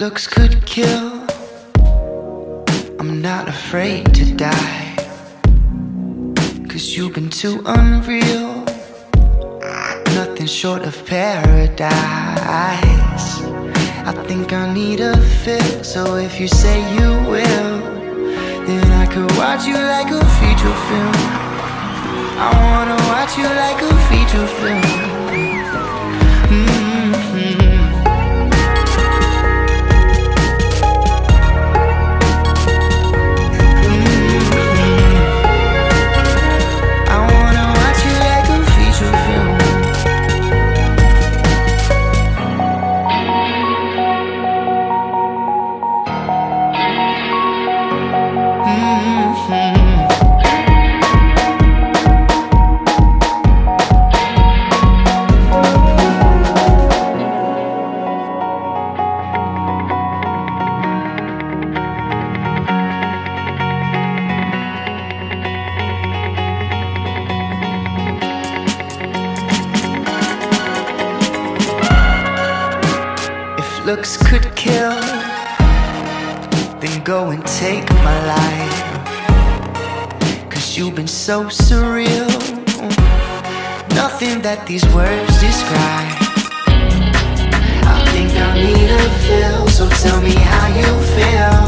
looks could kill. I'm not afraid to die, 'cause you've been too unreal. Nothing short of paradise. I think I need a fix. So if you say you will, then I could watch you like a feature film. I wanna watch you like a feature film. Looks could kill, then go and take my life, 'cause you've been so surreal. Nothing that these words describe. I think I need a feel, so tell me how you feel.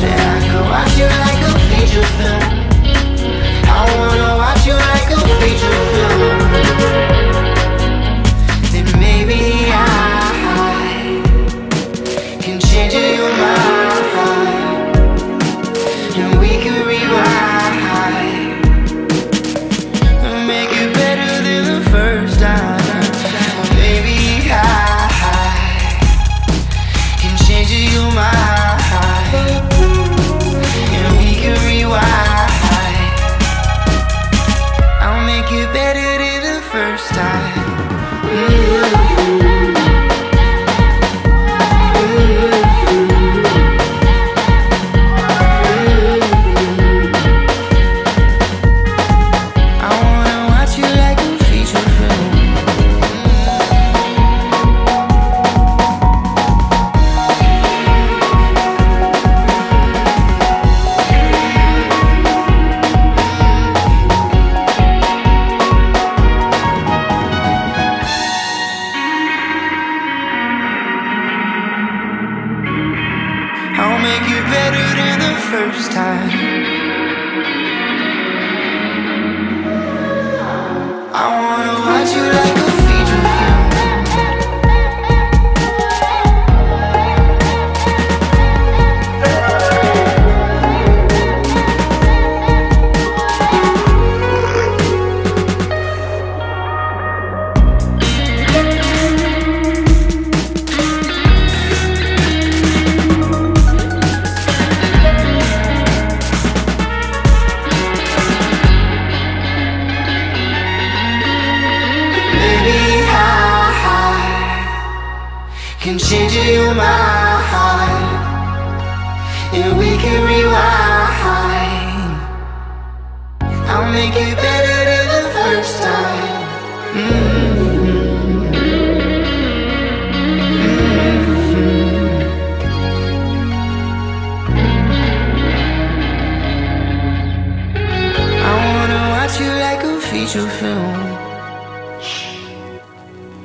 Then I can watch you like a feature film. I wanna watch you like a feature film. Then maybe I change your mind, and we can rewind and make it better than the first time. Well, maybe I can change your mind, and we can rewind. I'll make it better than the first time.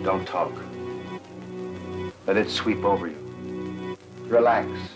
Don't talk. Let it sweep over you. Relax.